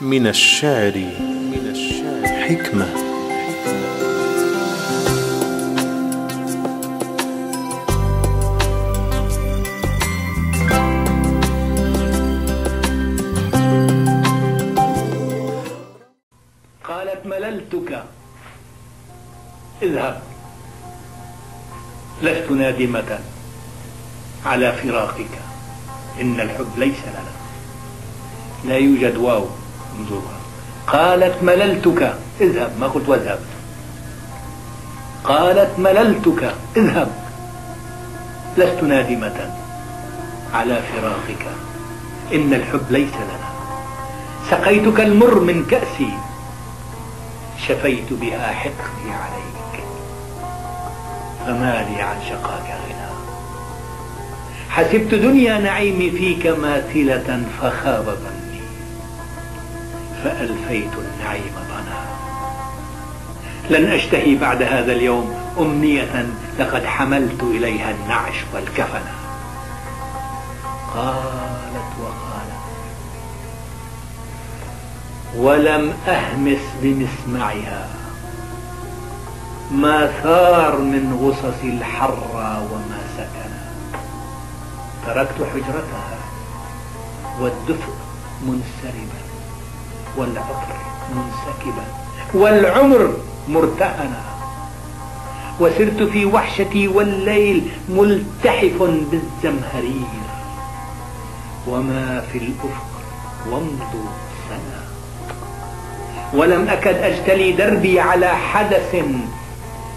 من الشعر حكمة. قالت مللتك اذهب، لست نادمة على فراقك، إن الحب ليس لنا، لا يوجد واو. انظرها، قالت مللتك اذهب، ما قلت واذهب، قالت مللتك اذهب، لست نادمة على فراقك، إن الحب ليس لنا. سقيتك المر من كأسي، شفيت بها حقدي عليك، فما لي عن شقاك غنى. حسبت دنيا نعيمي فيك ماثلة فخاب ظني، فألفيت النعيم ظنا. لن أشتهي بعد هذا اليوم أمنية لقد حملت إليها النعش والكفن. قالت وقالت، ولم أهمس بمسمعها ما ثار من غصص الحرة وما سكنا. تركت حجرتها والدفء منسربا والعطر منسكبا والعمر مرتهنا، وسرت في وحشتي والليل ملتحف بالزمهرير، وما في الأفق ومضوا سنة. ولم أكد أجتلي دربي على حدث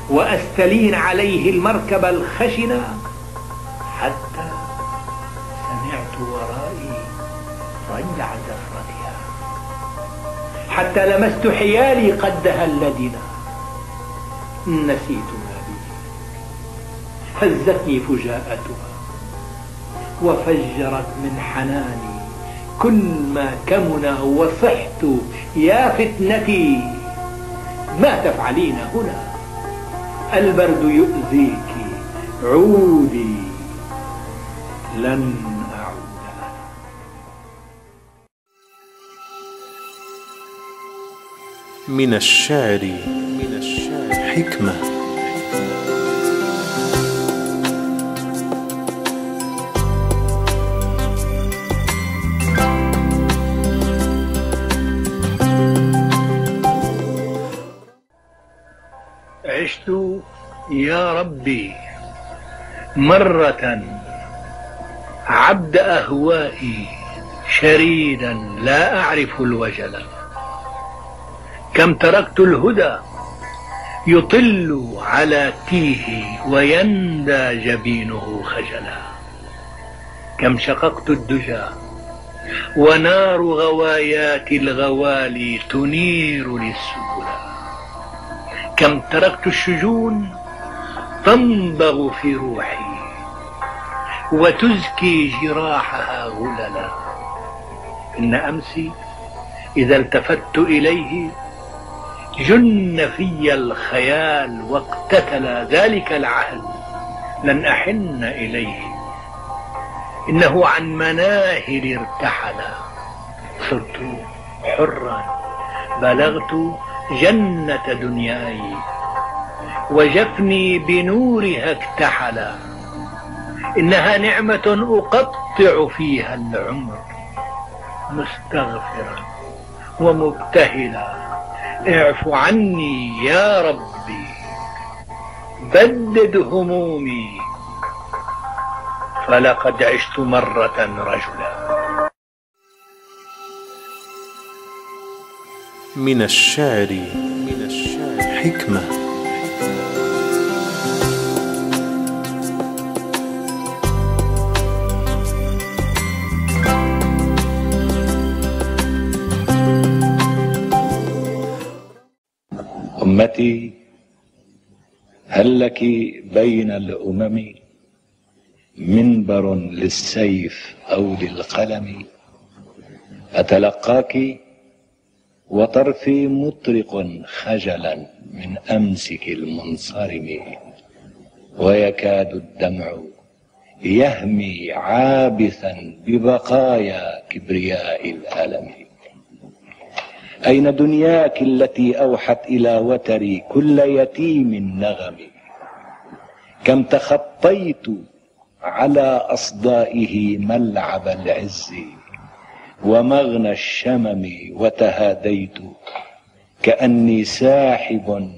وأستلين عليه المركب الخشنة، حتى سمعت ورائي رجع زفرتها، حتى لمست حيالي قد دهلدنا. نسيت ما بي، هزتني فجاءتها وفجرت من حناني كل ما كمنا، وصحت يا فتنتي ما تفعلين هنا، البرد يؤذيك عودي لن أعود أنا. من الشعر حكمة. عشت يا ربي مرة عبد أهوائي شريدا لا أعرف الوجل، كم تركت الهدى يطل على تيهي ويندى جبينه خجلا، كم شققت الدجى ونار غوايات الغوالي تنيرني السبلا، كم تركت الشجون تنبغ في روحي وتزكي جراحها غللا، إن أمسي إذا التفت إليه جن في الخيال واقتتل ذلك العهد لن أحن إليه، إنه عن مناهل ارتحلا. صرت حرا، بلغت جنة دنياي وجفني بنورها اكتحلا، إنها نعمة أقطع فيها العمر، مستغفرا ومبتهلا اعف عني يا ربي، بدد همومي، فلقد عشت مرة رجلا. من الشعر حكمة. أمتي هل لك بين الأمم منبر للسيف أو للقلم؟ أتلقاك وطرفي مطرق خجلا من أمسك المنصرم، ويكاد الدمع يهمي عابثا ببقايا كبرياء الألم. أين دنياك التي أوحت إلى وتري كل يتيم نغم؟ كم تخطيت على أصدائه ملعب العز ومغنى الشمم وتهاديت كأني ساحب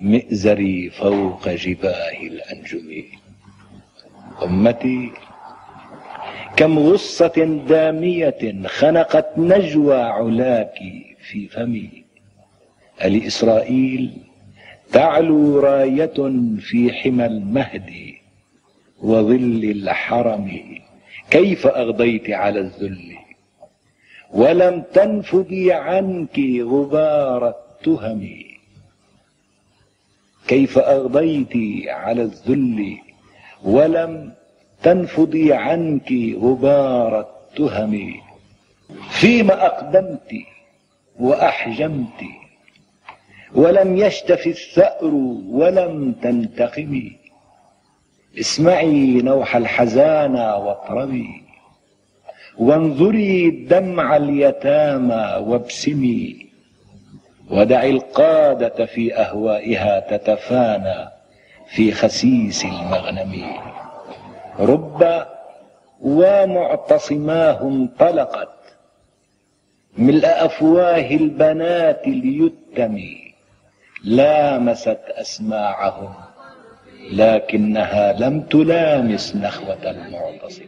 مئزري فوق جباه الأنجم. أمتي كم غصة دامية خنقت نجوى علاك في فمي. لإسرائيل تعلو راية في حمى المهد وظل الحرم كيف أغضيت على الذل ولم تنفدي عنك غبار التهم. كيف أغضيت على الذل ولم تنفضي عنك غبار التهم. فيما أقدمت وأحجمت ولم يشتف الثأر ولم تنتقمي. اسمعي نوح الحزانة واطربي وانظري دمع اليتامى وابسمي. ودعي القادة في أهوائها تتفانى في خسيس المغنم. رب ومعتصماه انطلقت ملء أفواه البنات ليتم. لامست أسماعهم لكنها لم تلامس نخوة المعتصم.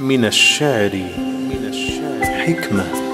من الشعر حكمة.